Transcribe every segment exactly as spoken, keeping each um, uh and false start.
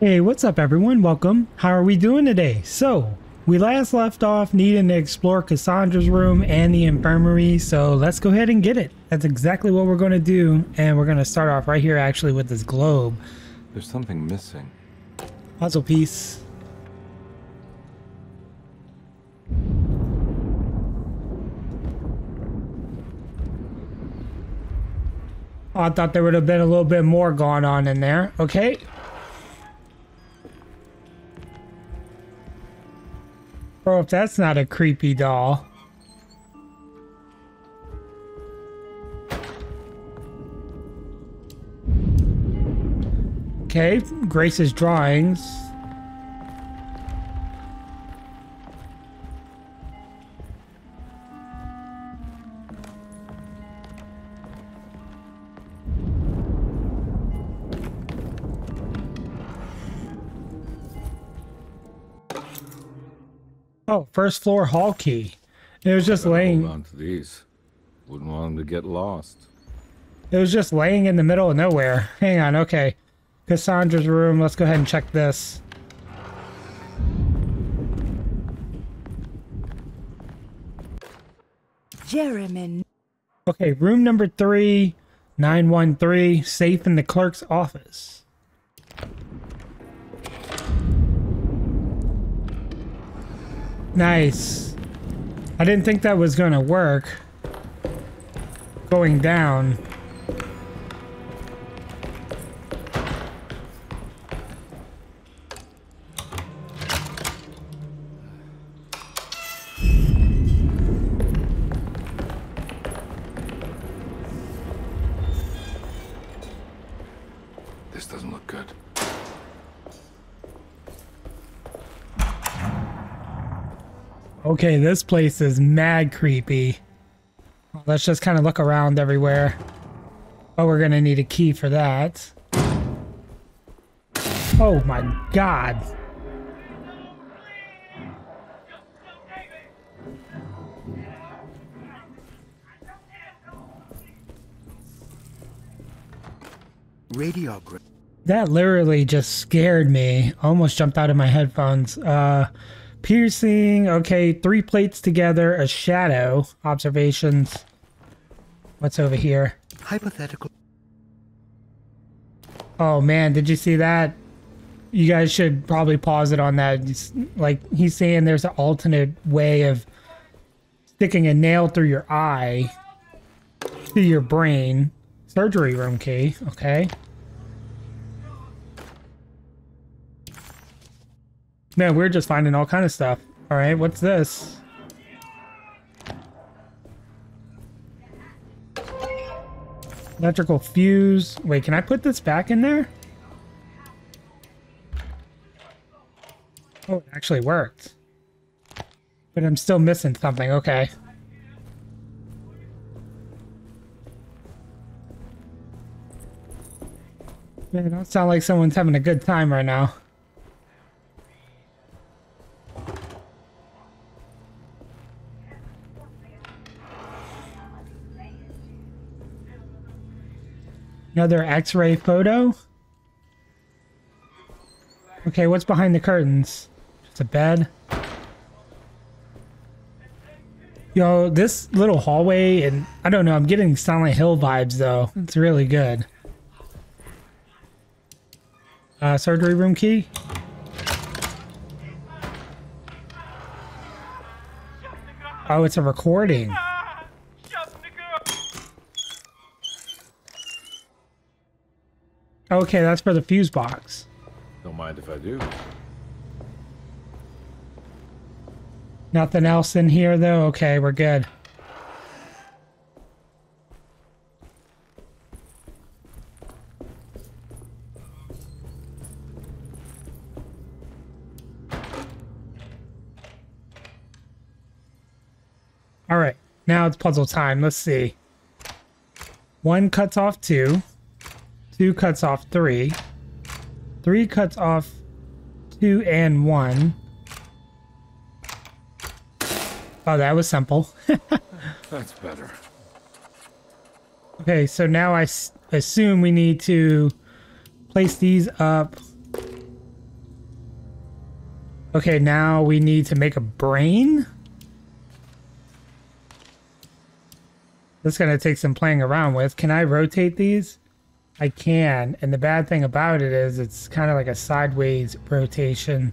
Hey, what's up everyone? Welcome. How are we doing today? So, we last left off needing to explore Cassandra's room and the infirmary, so let's go ahead and get it. That's exactly what we're going to do, and we're going to start off right here actually with this globe. There's something missing. Puzzle piece. Oh, I thought there would have been a little bit more going on in there. Okay. Bro, if that's not a creepy doll. Okay, Grace's drawings. Oh, first floor hall key. It was just laying. Hold on to these. Wouldn't want them to get lost. It was just laying in the middle of nowhere. Hang on, okay. Cassandra's room. Let's go ahead and check this. Jeremy. Okay, room number three, nine one three. Safe in the clerk's office. Nice. I didn't think that was gonna work. Going down. This doesn't look good. Okay, this place is mad creepy. Let's just kind of look around everywhere. Oh, we're gonna need a key for that. Oh my god. Radiograph. That literally just scared me. Almost jumped out of my headphones. Uh... Piercing, okay, three plates together, a shadow. Observations. What's over here? Hypothetical. Oh man, did you see that? You guys should probably pause it on that. Just, like, he's saying there's an alternate way of sticking a nail through your eye, through your brain. Surgery room key, okay. Man, we're just finding all kind of stuff. All right, what's this? Electrical fuse. Wait, can I put this back in there? Oh, it actually worked. But I'm still missing something. Okay. Man, it don't sound like someone's having a good time right now. Another x-ray photo. Okay, what's behind the curtains? Just a bed. Yo, this little hallway, and I don't know, I'm getting Silent Hill vibes though. It's really good. Uh, surgery room key. Oh, it's a recording. Okay, that's for the fuse box. Don't mind if I do. Nothing else in here, though? Okay, we're good. All right, now it's puzzle time. Let's see. One cuts off two. Two cuts off three. Three cuts off two and one. Oh, that was simple. That's better. Okay, so now I s assume we need to place these up. Okay, now we need to make a brain? That's gonna take some playing around with. Can I rotate these? I can, and the bad thing about it is it's kind of like a sideways rotation.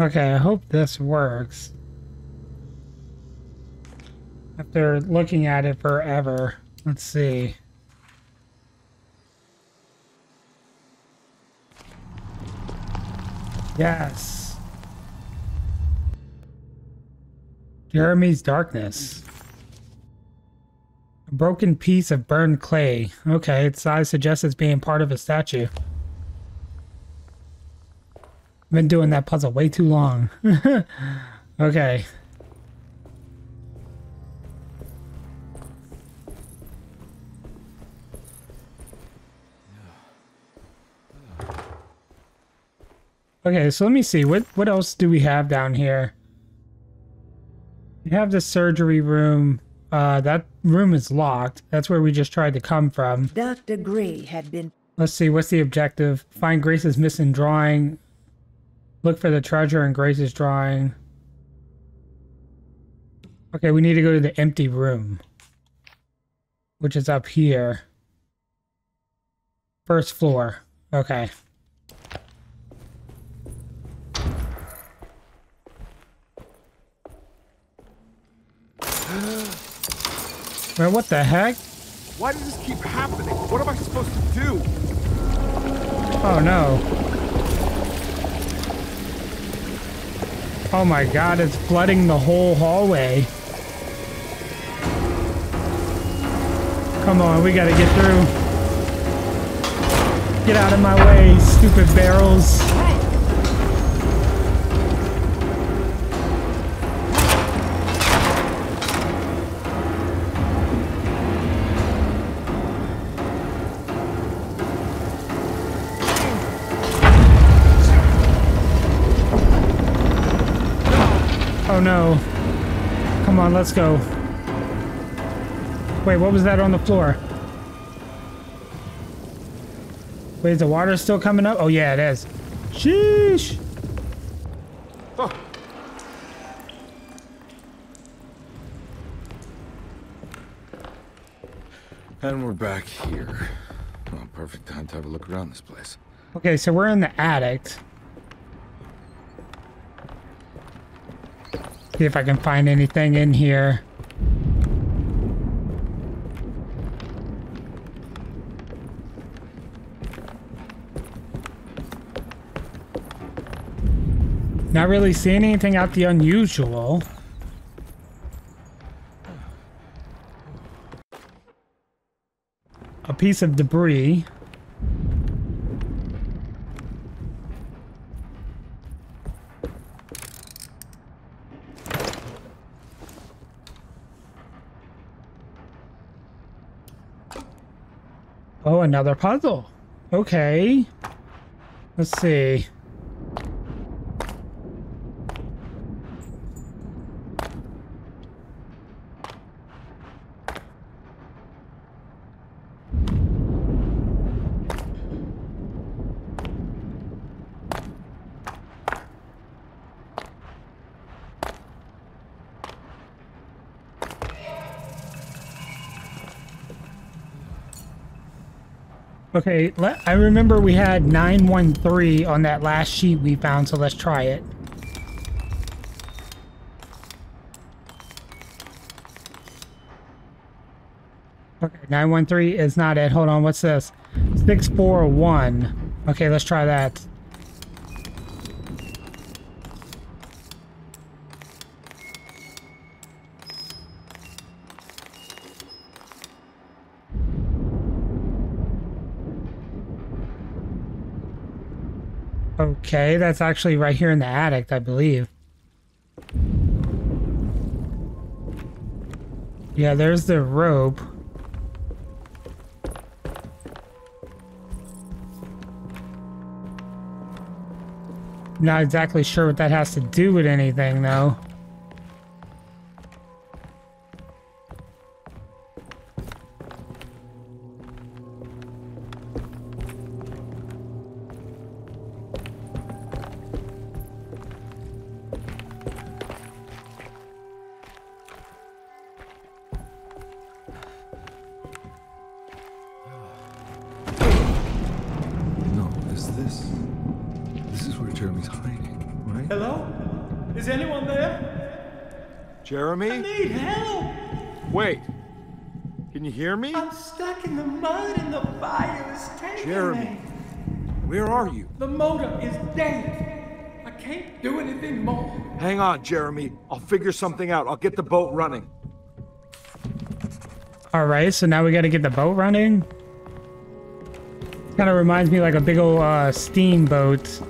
Okay, I hope this works. After looking at it forever, let's see. Yes. Jeremy's darkness. A broken piece of burned clay. Okay, its size suggests it's being part of a statue. I've been doing that puzzle way too long. Okay. Okay, so let me see. What what else do we have down here? We have the surgery room. Uh, that room is locked. That's where we just tried to come from. Doctor Gray had been... Let's see, what's the objective? Find Grace's missing drawing. Look for the treasure in Grace's drawing. Okay, we need to go to the empty room, which is up here. First floor. Okay. Man, what the heck? Why does this keep happening? What am I supposed to do? Oh no. Oh my god, it's flooding the whole hallway. Come on, we gotta get through. Get out of my way, stupid barrels. Oh no. Come on, let's go. Wait, what was that on the floor? Wait, is the water still coming up? Oh yeah, it is. Sheesh! Oh. And we're back here. Oh, perfect time to have a look around this place. Okay, so we're in the attic. See if I can find anything in here. Not really seeing anything out the unusual. A piece of debris. Oh, another puzzle. Okay. Let's see. Okay, let, I remember we had nine one three on that last sheet we found, so let's try it. Okay, nine one three is not it. Hold on, what's this? six four one. Okay, let's try that. Okay, that's actually right here in the attic, I believe. Yeah, there's the rope. Not exactly sure what that has to do with anything, though. What's this? This is where Jeremy's hiding, right? Hello? Is anyone there? Jeremy? I need help! Wait. Can you hear me? I'm stuck in the mud and the fire is taking Jeremy, me. Jeremy, where are you? The motor is dead. I can't do anything more. Hang on, Jeremy. I'll figure something out. I'll get the boat running. All right, so now we got to get the boat running. Kind of reminds me like a big old uh, steamboat.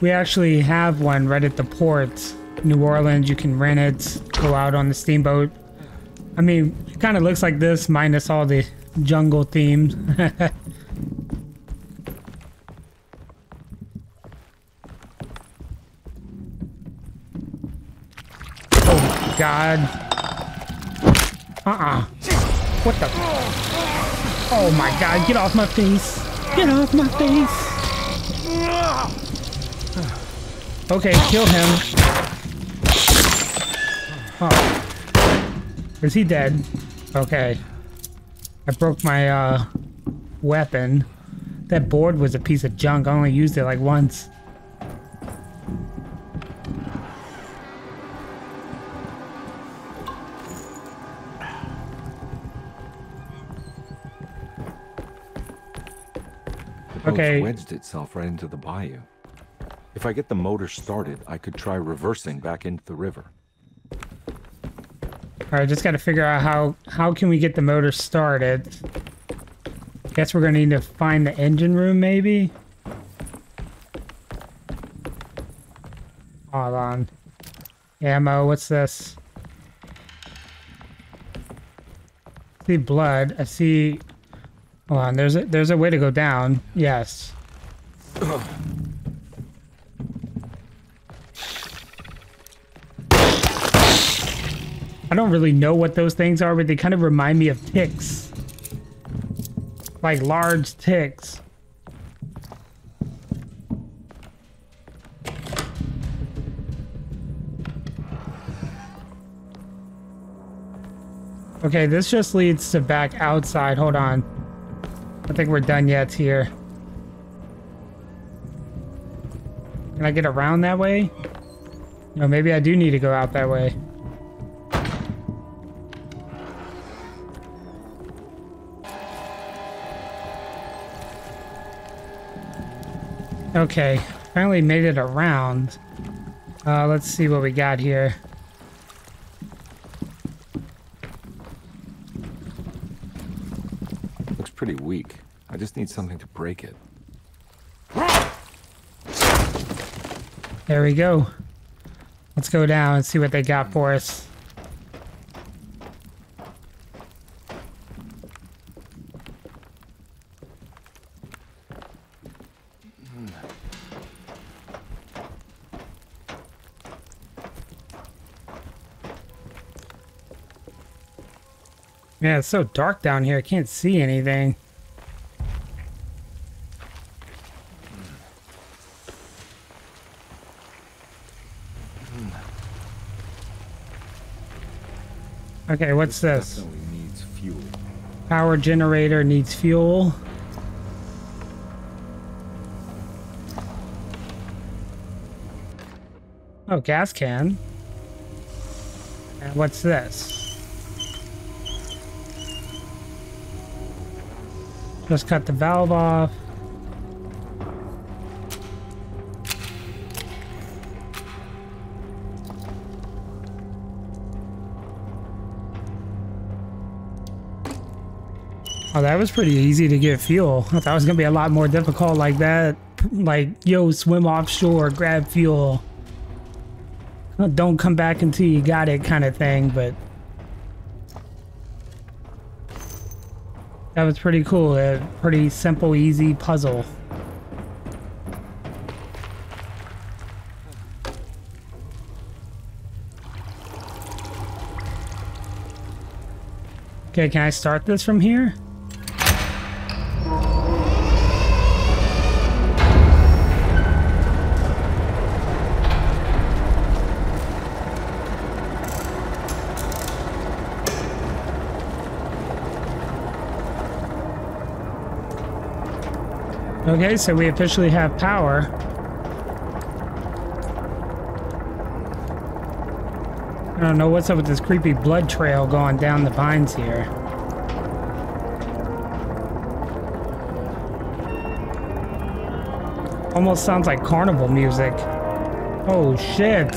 We actually have one right at the port. New Orleans, you can rent it, go out on the steamboat. I mean, it kind of looks like this minus all the jungle themes. Oh my god. Uh-uh. What the? Oh my god, get off my face. Get off my face. Okay, kill him. Oh. Is he dead? Okay. I broke my uh, weapon. That board was a piece of junk. I only used it like once. The boat okay. wedged itself right into the bayou. If I get the motor started, I could try reversing back into the river. All right, just got to figure out how how can we get the motor started. Guess we're gonna need to find the engine room, maybe. Hold on. Ammo. What's this? I see blood. I see. Hold on. There's a there's a way to go down. Yes. I don't really know what those things are, but they kind of remind me of ticks. Like large ticks. Okay, this just leads to back outside. Hold on. I don't think we're done yet here. Can I get around that way? No, maybe I do need to go out that way. Okay, finally made it around. Uh, let's see what we got here. Looks pretty weak. I just need something to break it. There we go. Let's go down and see what they got for us. Man, it's so dark down here. I can't see anything. Okay, what's this? Definitely needs fuel. Power generator needs fuel. Oh, gas can. And what's this? Just cut the valve off. Oh, that was pretty easy to get fuel. I thought it was gonna be a lot more difficult like that. Like, yo, swim offshore, grab fuel. Don't come back until you got it kind of thing, but... That was pretty cool. A pretty simple, easy puzzle. Okay, can I start this from here? Okay, so we officially have power. I don't know what's up with this creepy blood trail going down the vines here. Almost sounds like carnival music. Oh shit.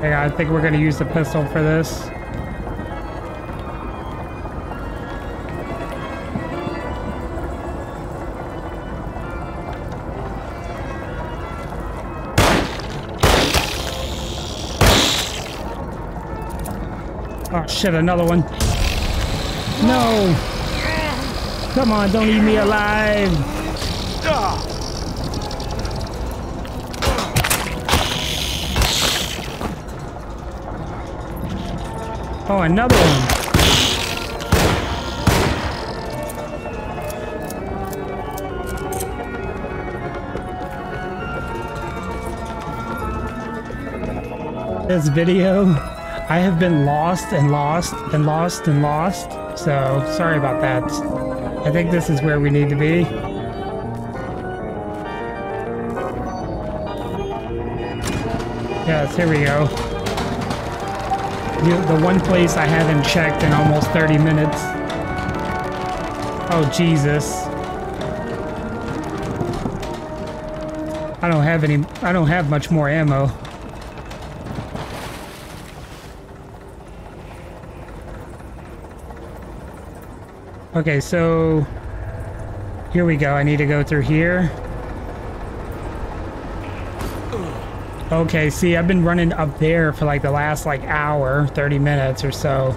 Hey, I think we're gonna use the pistol for this. Oh shit, another one. No! Come on, don't eat me alive! Oh, another one. This video... I have been lost and lost and lost and lost, so sorry about that. I think this is where we need to be. Yes, here we go. The one place I haven't checked in almost thirty minutes. Oh, Jesus. I don't have any, I don't have much more ammo. Okay, so here we go. I need to go through here. Okay, see, I've been running up there for like the last like hour, thirty minutes or so,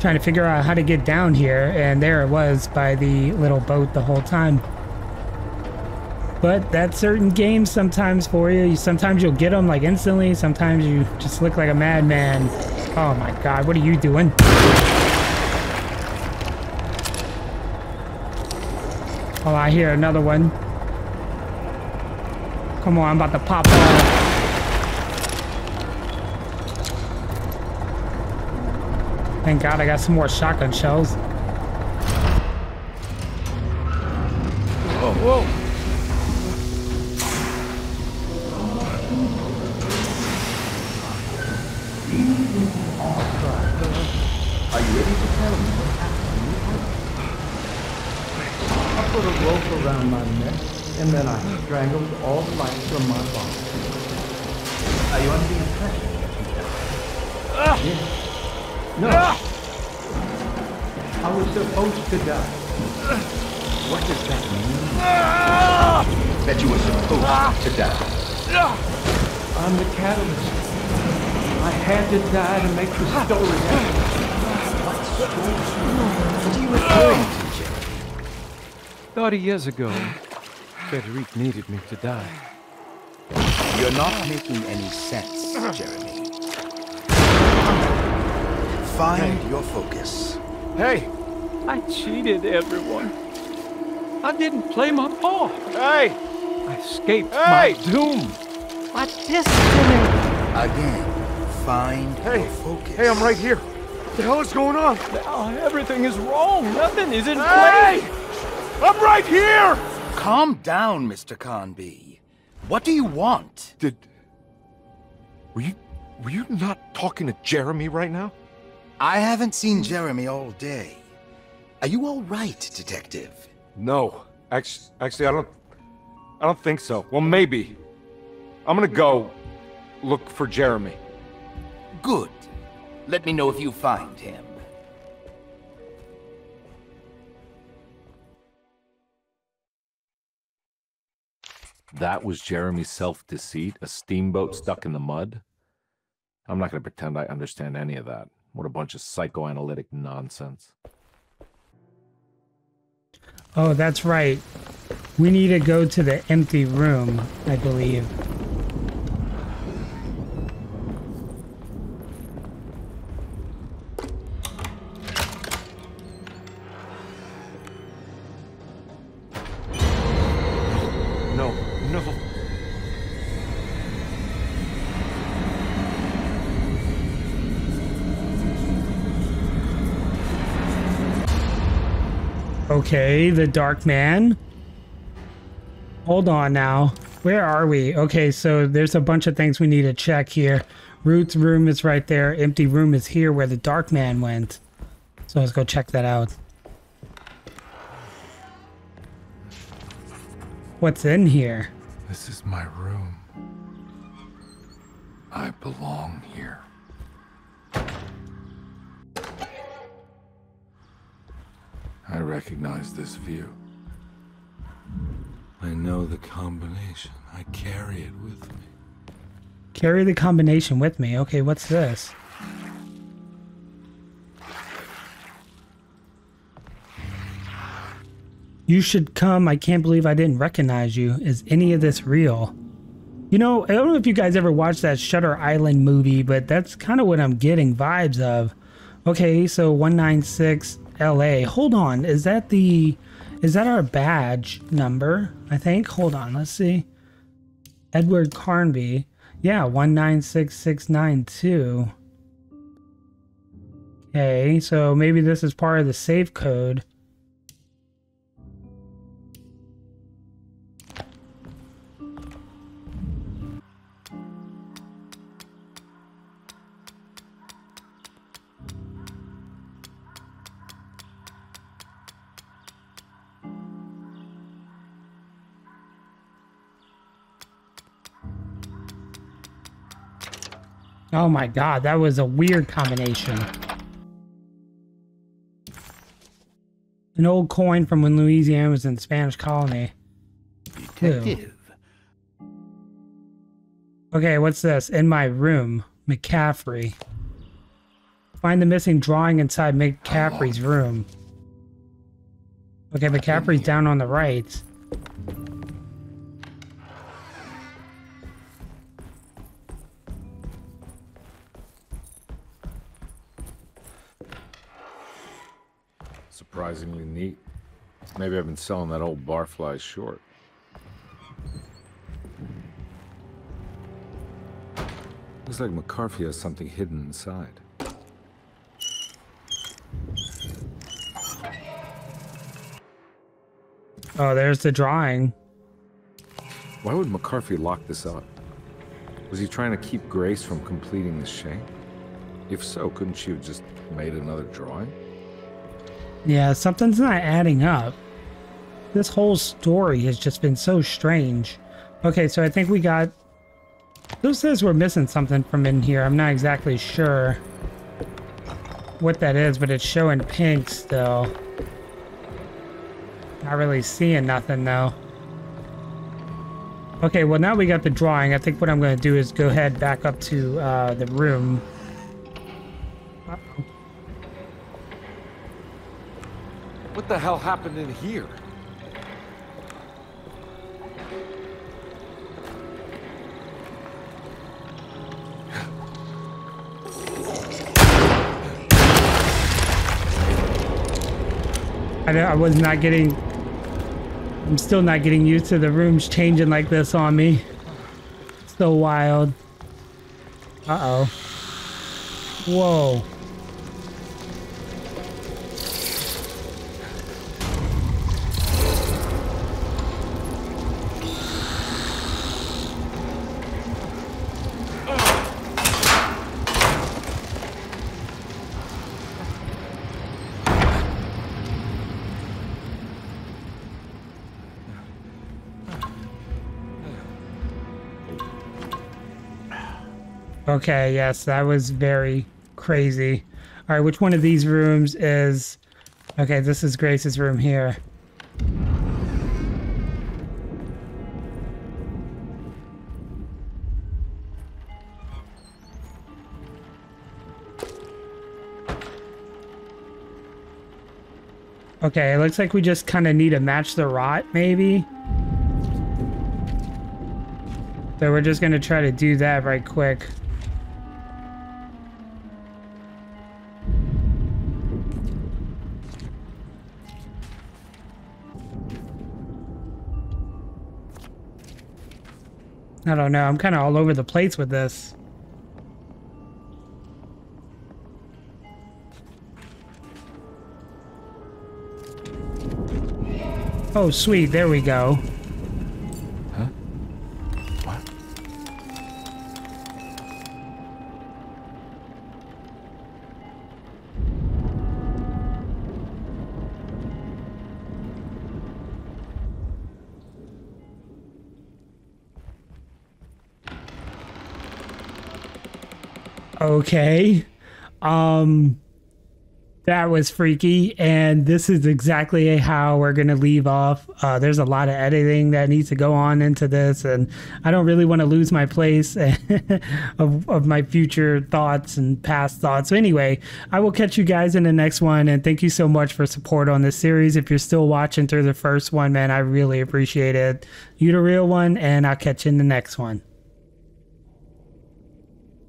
trying to figure out how to get down here, and there it was by the little boat the whole time. But that's certain games sometimes for you. Sometimes you'll get them like instantly. Sometimes you just look like a madman. Oh my God, what are you doing? Oh, I hear another one. Come on, I'm about to pop off. Thank God I got some more shotgun shells. Whoa, whoa. Are you ready to tell me what happened? I put a rope around my neck, and then I strangled all the life from my body. Are you under the impression that you died? Uh, yes. No. Uh, I was supposed to die. Uh, what does that mean? Uh, that you were supposed uh, to die. Uh, I'm the catalyst. I had to die to make the story happen. What story? What are you doing? Thirty years ago, Frederic needed me to die. You're not making any sense, Jeremy. Find hey. your focus. Hey! I cheated everyone. I didn't play my part. Hey! I escaped hey. my doom. My destiny. Again, find hey. your focus. Hey, I'm right here. What the hell is going on? Now everything is wrong. Nothing is in hey. play. I'm right here! Calm down, Mister Conby. What do you want? Did... Were you... Were you not talking to Jeremy right now? I haven't seen Jeremy all day. Are you all right, Detective? No. Actually, actually, I don't... I don't think so. Well, maybe. I'm gonna go look for Jeremy. Good. Let me know if you find him. That was Jeremy's self-deceit, a steamboat stuck in the mud? I'm not going to pretend I understand any of that. What a bunch of psychoanalytic nonsense. Oh, that's right. We need to go to the empty room, I believe. Okay, the dark man. Hold on now. Where are we? Okay, so there's a bunch of things we need to check here. Root's room is right there. Empty room is here where the dark man went. So let's go check that out. What's in here? This is my room. I belong here. I recognize this view. I know the combination. I carry it with me. Carry the combination with me. Okay, what's this? You should come. I can't believe I didn't recognize you. Is any of this real? You know, I don't know if you guys ever watched that Shutter Island movie, but that's kind of what I'm getting vibes of. Okay, so one nine six L A. Hold on. Is that the... Is that our badge number? I think. Hold on. Let's see. Edward Carnby. Yeah, one nine six six nine two. Okay, so maybe this is part of the safe code. Oh my god, that was a weird combination. An old coin from when Louisiana was in the Spanish colony. Detective. Ew. Okay, what's this? In my room, McCaffrey. Find the missing drawing inside McCaffrey's room. Okay, McCaffrey's down on the right. Surprisingly neat. Maybe I've been selling that old barfly short. Looks like McCarthy has something hidden inside. Oh, there's the drawing. Why would McCarthy lock this up? Was he trying to keep Grace from completing the shank? If so, couldn't she have just made another drawing? Yeah, something's not adding up. This whole story has just been so strange. Okay, so I think we got... Who says we're missing something from in here? I'm not exactly sure what that is, but it's showing pink still. Not really seeing nothing, though. Okay, well, now we got the drawing. I think what I'm going to do is go ahead back up to uh, the room. Uh-oh. What the hell happened in here? I, I was not getting... I'm still not getting used to the rooms changing like this on me. It's so wild. Uh-oh. Whoa. Okay, yes, that was very crazy. All right, which one of these rooms is... Okay, this is Grace's room here. Okay, it looks like we just kind of need to match the rot, maybe? So we're just going to try to do that right quick. I don't know. I'm kind of all over the place with this. Oh, sweet. There we go. Huh? What? Okay. Um... That was freaky, and this is exactly how we're going to leave off. Uh, there's a lot of editing that needs to go on into this, and I don't really want to lose my place of, of my future thoughts and past thoughts. So anyway, I will catch you guys in the next one, and thank you so much for support on this series. If you're still watching through the first one, man, I really appreciate it. You the real one, and I'll catch you in the next one.